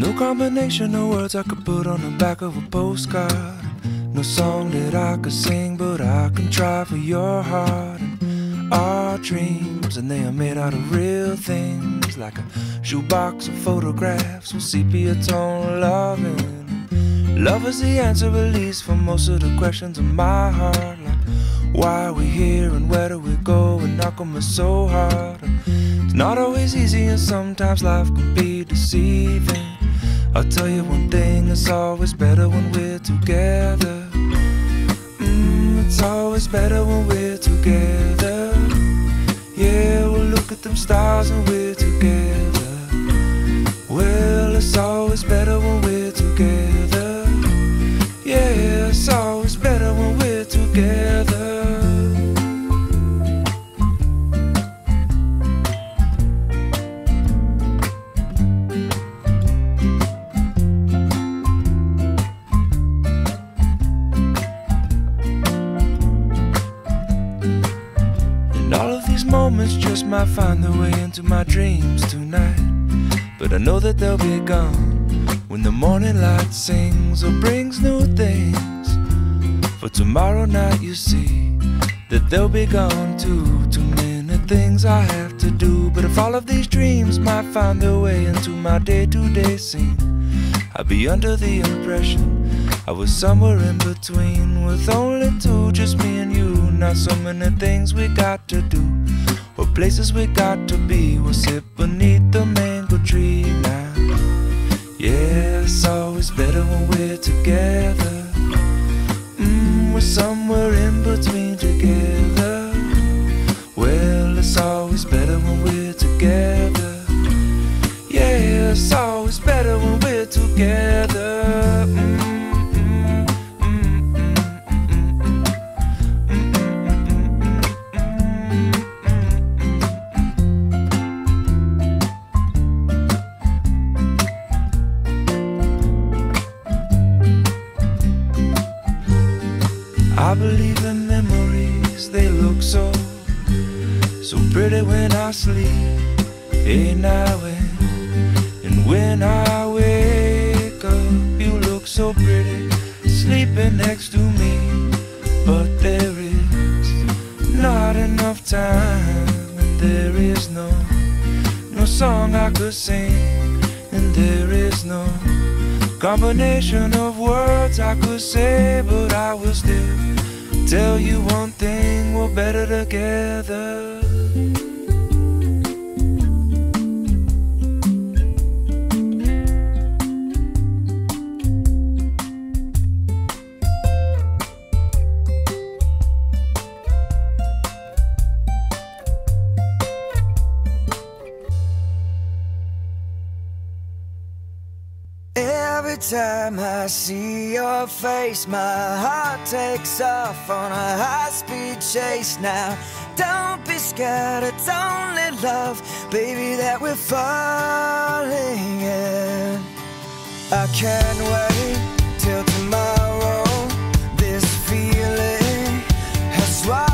no combination of words I could put on the back of a postcard, no song that I could sing, but I can try for your heart. And our dreams, and they are made out of real things, like a shoebox of photographs with sepia tone loving. Love is the answer, at least for most of the questions in my heart, like why are we here and where do we go, and knock on us so hard. It's not always easy, and sometimes life can be deceiving. I'll tell you one thing, it's always better when we're together. It's always better when we're together. Yeah, we'll look at them stars when we're together. Well, it's always better when we're together. Yeah, it's always better when we're together. Moments just might find their way into my dreams tonight, but I know that they'll be gone when the morning light sings or brings new things. For tomorrow night you see that they'll be gone too. Too many things I have to do, but if all of these dreams might find their way into my day-to-day scene, I'd be under the impression I was somewhere in between, with only two, just me and you. Not so many things we got to do, or places we got to be. We'll sit beneath the mango tree now. Yeah, it's always better when we're together. We're somewhere in between together. Well, it's always better when we're together. Yeah, it's always better when we're together. I believe in memories, they look so pretty when I sleep, ain't I? And when I wake up, you look so pretty, sleeping next to me. But there is not enough time, and there is no song I could sing, and there is no combination of words I could say, but I will still tell you one thing, we're better together. Every time I see your face, my heart takes off on a high-speed chase. Now, don't be scared, it's only love, baby, that we're falling in. I can't wait till tomorrow. This feeling has swallowed.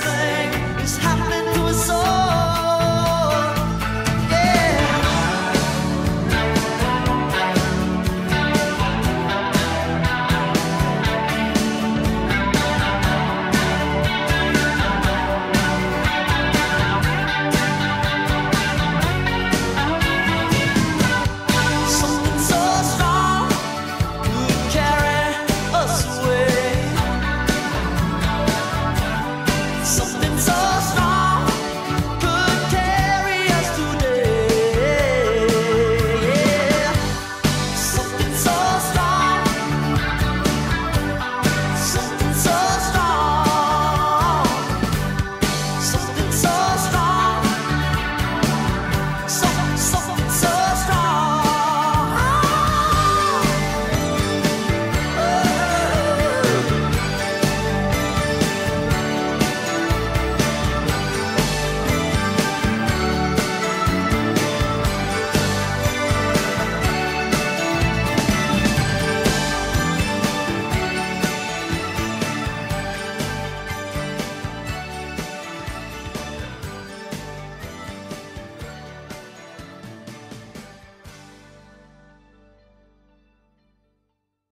thing is happening.